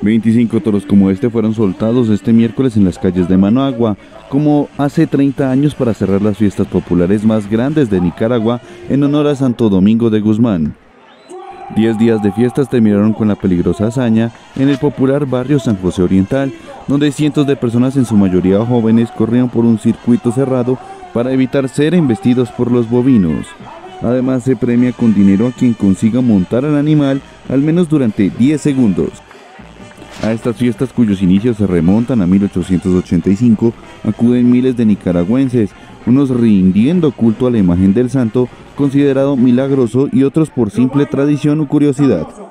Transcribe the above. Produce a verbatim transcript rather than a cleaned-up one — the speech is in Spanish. veinticinco toros como este fueron soltados este miércoles en las calles de Managua, como hace treinta años, para cerrar las fiestas populares más grandes de Nicaragua en honor a Santo Domingo de Guzmán. diez días de fiestas terminaron con la peligrosa hazaña en el popular barrio San José Oriental, donde cientos de personas, en su mayoría jóvenes, corrían por un circuito cerrado para evitar ser embestidos por los bovinos. Además, se premia con dinero a quien consiga montar al animal al menos durante diez segundos. A estas fiestas, cuyos inicios se remontan a mil ochocientos ochenta y cinco, acuden miles de nicaragüenses, unos rindiendo culto a la imagen del santo, considerado milagroso, y otros por simple tradición o curiosidad.